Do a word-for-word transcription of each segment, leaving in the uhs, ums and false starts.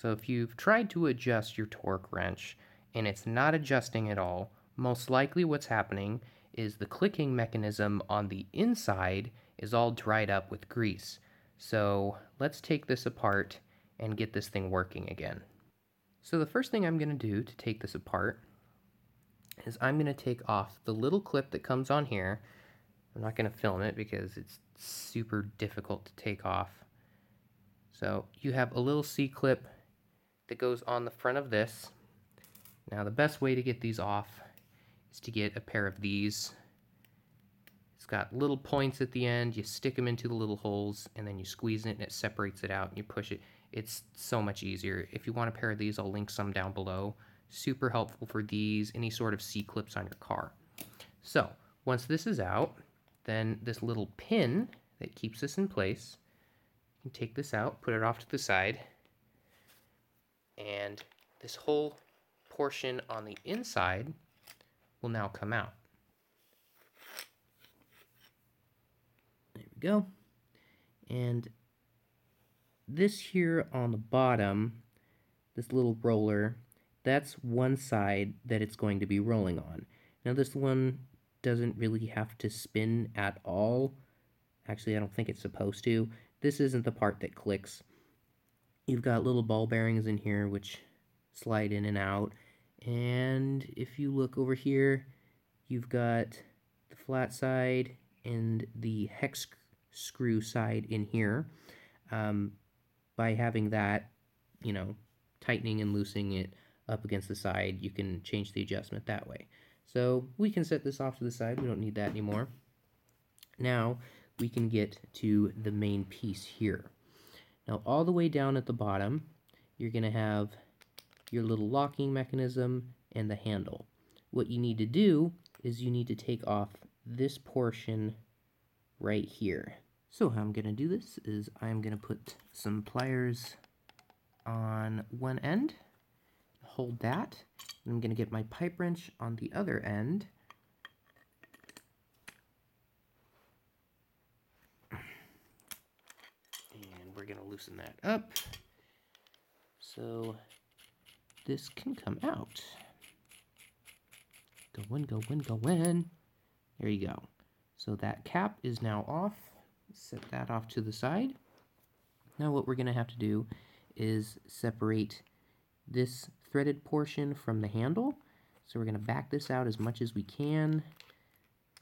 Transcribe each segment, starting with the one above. So if you've tried to adjust your torque wrench and it's not adjusting at all, most likely what's happening is the clicking mechanism on the inside is all dried up with grease. So let's take this apart and get this thing working again. So the first thing I'm going to do to take this apart is I'm going to take off the little clip that comes on here. I'm not going to film it because it's super difficult to take off. So you have a little C-clip that goes on the front of this. Now the best way to get these off is to get a pair of these. It's got little points at the end. You stick them into the little holes and then you squeeze it and it separates it out and you push it. It's so much easier. If you want a pair of these, I'll link some down below. Super helpful for these, any sort of C-clips on your car. So once this is out, then this little pin that keeps this in place, you can take this out, put it off to the side, and this whole portion on the inside will now come out. There we go. And this here on the bottom, this little roller, that's one side that it's going to be rolling on. Now this one doesn't really have to spin at all. Actually, I don't think it's supposed to. This isn't the part that clicks. You've got little ball bearings in here which slide in and out. And if you look over here, you've got the flat side and the hex screw side in here. Um, by having that, you know, tightening and loosening it up against the side, you can change the adjustment that way. So we can set this off to the side. We don't need that anymore. Now we can get to the main piece here. Now all the way down at the bottom, you're going to have your little locking mechanism and the handle. What you need to do is you need to take off this portion right here. So how I'm going to do this is I'm going to put some pliers on one end, hold that, and I'm going to get my pipe wrench on the other end. And we're going to loosen that up so this can come out. Go in, go in, go in. There you go. So that cap is now off. Set that off to the side. Now what we're going to have to do is separate this threaded portion from the handle. So we're going to back this out as much as we can.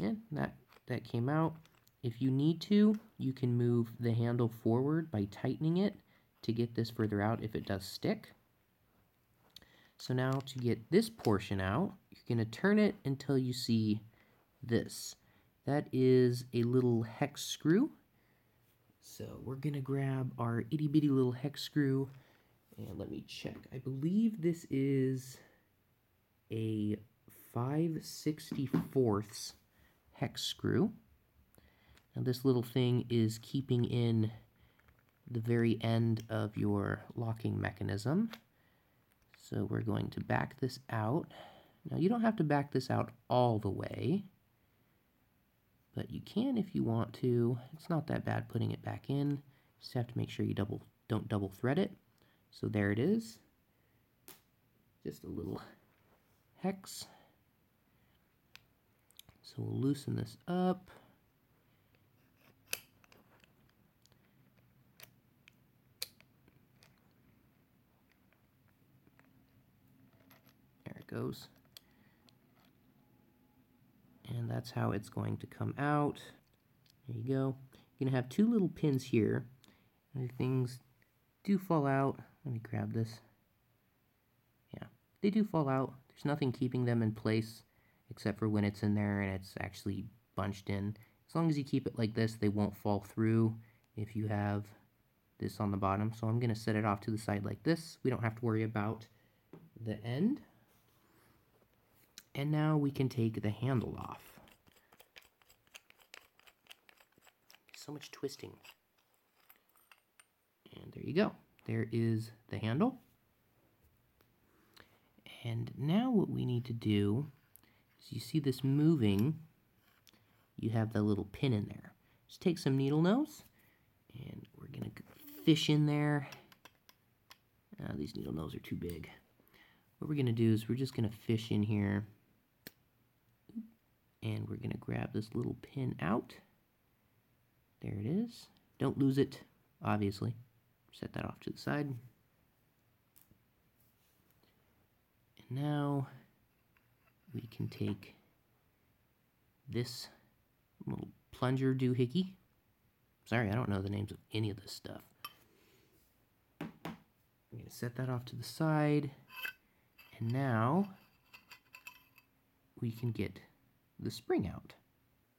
And that, that came out. If you need to, you can move the handle forward by tightening it to get this further out if it does stick. So now to get this portion out, you're going to turn it until you see this. That is a little hex screw. So we're going to grab our itty bitty little hex screw. And let me check. I believe this is a five sixty-fourths hex screw. Now this little thing is keeping in the very end of your locking mechanism. So we're going to back this out. Now you don't have to back this out all the way, but you can if you want to. It's not that bad putting it back in. You just have to make sure you double don't double thread it. So there it is. Just a little hex. So we'll loosen this up. There it goes. And that's how it's going to come out. There you go. You're going to have two little pins here. And things do fall out. Let me grab this. Yeah, they do fall out. There's nothing keeping them in place except for when it's in there and it's actually bunched in. As long as you keep it like this, they won't fall through if you have this on the bottom. So I'm going to set it off to the side like this. We don't have to worry about the end. And now we can take the handle off. So much twisting. And there you go. There is the handle. And now what we need to do is, you see this moving, you have the little pin in there. Just take some needle nose and we're going to fish in there Uh, these needle nose are too big. What we're going to do is we're just going to fish in here, and we're going to grab this little pin out. There it is. Don't lose it, obviously. Set that off to the side. And now we can take this little plunger doohickey. Sorry, I don't know the names of any of this stuff. I'm going to set that off to the side, and now we can get the spring out.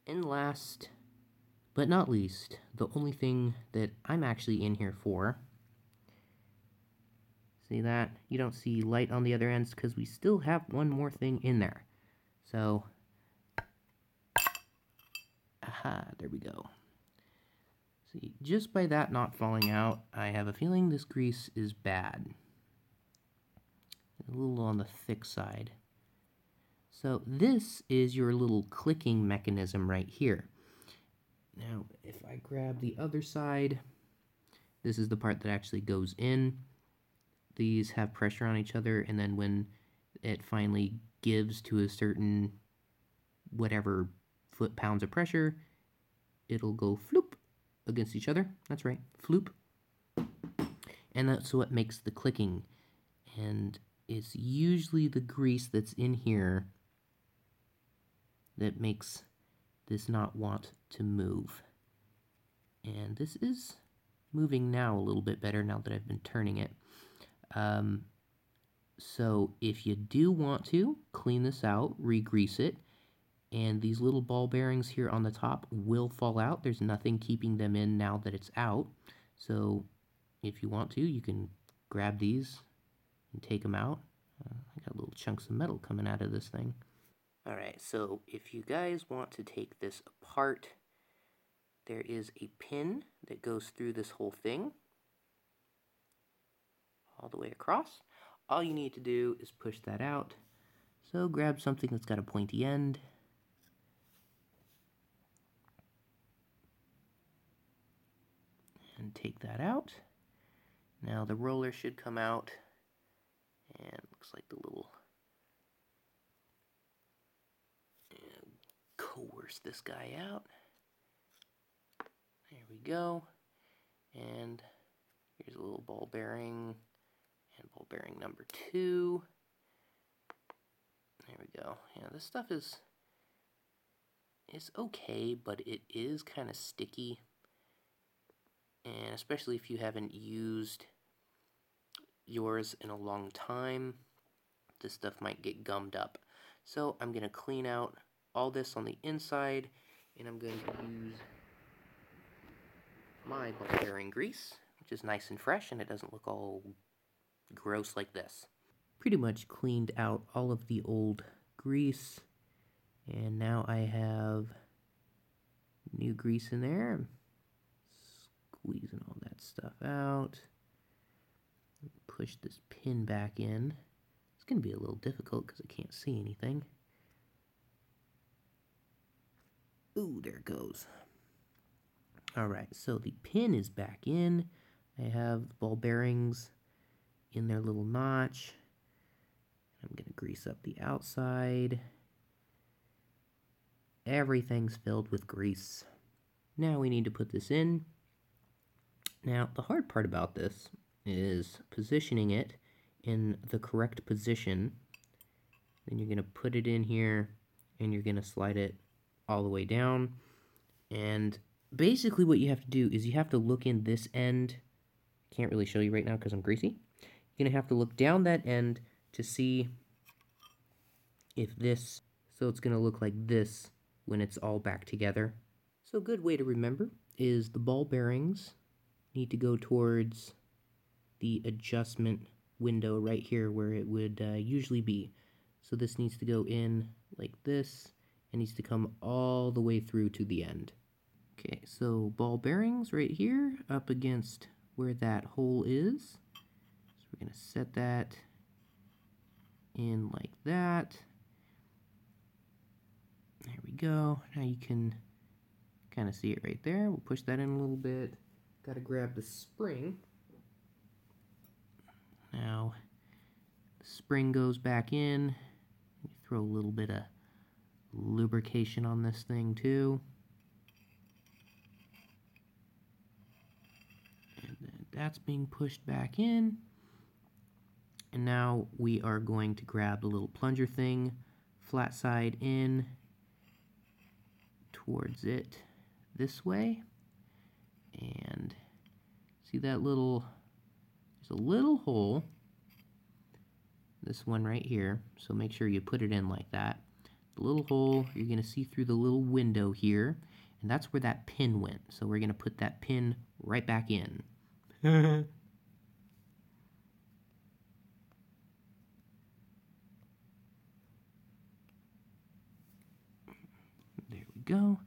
And last but not least, the only thing that I'm actually in here for, see that? You don't see light on the other ends because we still have one more thing in there. So, aha, there we go. See, just by that not falling out, I have a feeling this grease is bad. A little on the thick side. So this is your little clicking mechanism right here. Now, if I grab the other side, this is the part that actually goes in. These have pressure on each other, and then when it finally gives to a certain whatever foot-pounds of pressure, it'll go floop against each other. That's right, floop. And that's what makes the clicking. And it's usually the grease that's in here that makes this not want to move. And this is moving now a little bit better now that I've been turning it. Um, so if you do want to, clean this out, re-grease it, and these little ball bearings here on the top will fall out. There's nothing keeping them in now that it's out. So if you want to, you can grab these and take them out. Uh, I got little chunks of metal coming out of this thing. Alright, so if you guys want to take this apart, there is a pin that goes through this whole thing, all the way across. All you need to do is push that out. So grab something that's got a pointy end. And take that out. Now the roller should come out. And looks like the little... coerce this guy out. There we go. And here's a little ball bearing. And ball bearing number two. There we go. Yeah, this stuff is... it's okay, but it is kind of sticky. And especially if you haven't used yours in a long time, this stuff might get gummed up. So I'm going to clean out all this on the inside, and I'm going to use my ball bearing grease, which is nice and fresh, and it doesn't look all gross like this. Pretty much cleaned out all of the old grease, and now I have new grease in there. Squeezing all that stuff out. Push this pin back in. It's going to be a little difficult because I can't see anything. Ooh, there it goes. Alright, so the pin is back in. I have ball bearings in their little notch. I'm going to grease up the outside. Everything's filled with grease. Now we need to put this in. Now, the hard part about this is positioning it in the correct position. Then you're going to put it in here, and you're going to slide it all the way down. And basically what you have to do is you have to look in this end. Can't really show you right now because I'm greasy. You're going to have to look down that end to see if this... so it's going to look like this when it's all back together. So a good way to remember is the ball bearings need to go towards the adjustment window right here where it would uh, usually be. So this needs to go in like this. It needs to come all the way through to the end. Okay, so ball bearings right here up against where that hole is. So we're going to set that in like that. There we go. Now you can kind of see it right there. We'll push that in a little bit. Got to grab the spring. Now, the spring goes back in. You throw a little bit of lubrication on this thing too. And then that's being pushed back in. And now we are going to grab the little plunger thing, flat side in towards it this way. And see that little, there's a little hole, this one right here, so make sure you put it in like that. The little hole, you're going to see through the little window here, and that's where that pin went. So we're going to put that pin right back in. Go,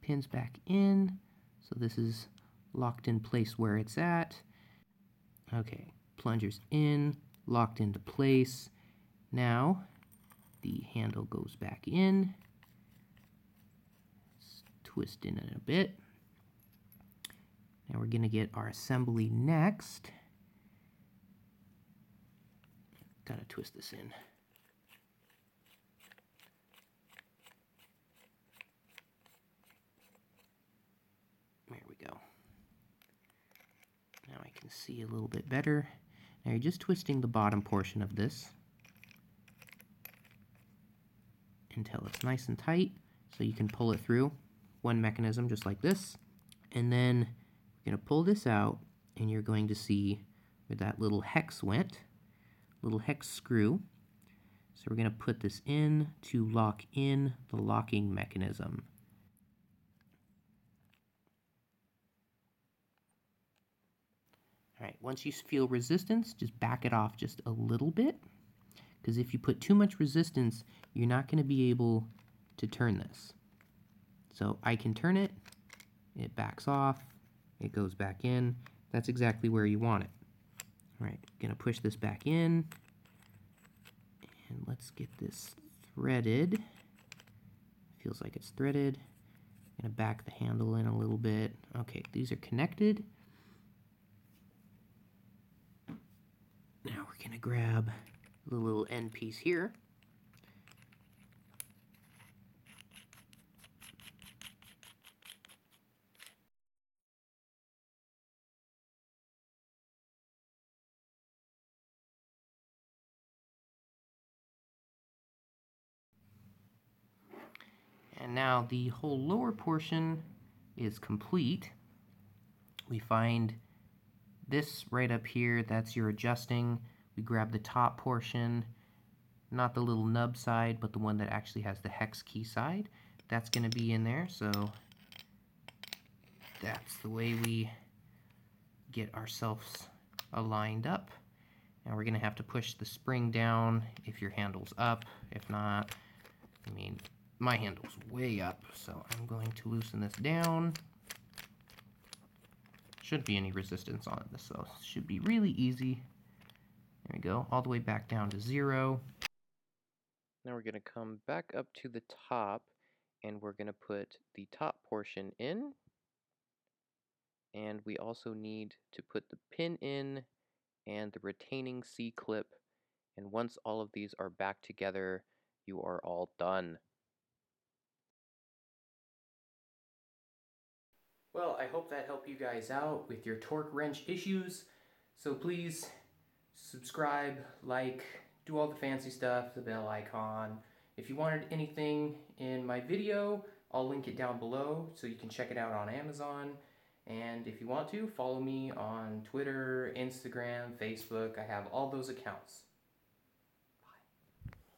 pins back in, so this is locked in place where it's at. Okay, plunger's in, locked into place. Now the handle goes back in. Let's twist in it a bit. Now we're gonna get our assembly next. Gotta twist this in. See a little bit better. Now you're just twisting the bottom portion of this until it's nice and tight so you can pull it through one mechanism just like this. And then you're going to pull this out and you're going to see where that little hex went, little hex screw. So we're going to put this in to lock in the locking mechanism. Alright, once you feel resistance, just back it off just a little bit, because if you put too much resistance, you're not going to be able to turn this. So I can turn it, it backs off, it goes back in. That's exactly where you want it. Alright, going to push this back in, and let's get this threaded. Feels like it's threaded. Going to back the handle in a little bit. Okay, these are connected. Now we're going to grab the little end piece here. And now the whole lower portion is complete. We find this right up here, that's your adjusting. We grab the top portion, not the little nub side, but the one that actually has the hex key side. That's going to be in there, so that's the way we get ourselves aligned up. And we're going to have to push the spring down if your handle's up. If not, I mean, my handle's way up, so I'm going to loosen this down. Shouldn't be any resistance on this, so it should be really easy. There we go, all the way back down to zero. Now we're going to come back up to the top, and we're going to put the top portion in. And we also need to put the pin in and the retaining C-clip. And once all of these are back together, you are all done. Well, I hope that helped you guys out with your torque wrench issues. So please subscribe, like, do all the fancy stuff, the bell icon. If you wanted anything in my video, I'll link it down below so you can check it out on Amazon. And if you want to, follow me on Twitter, Instagram, Facebook. I have all those accounts.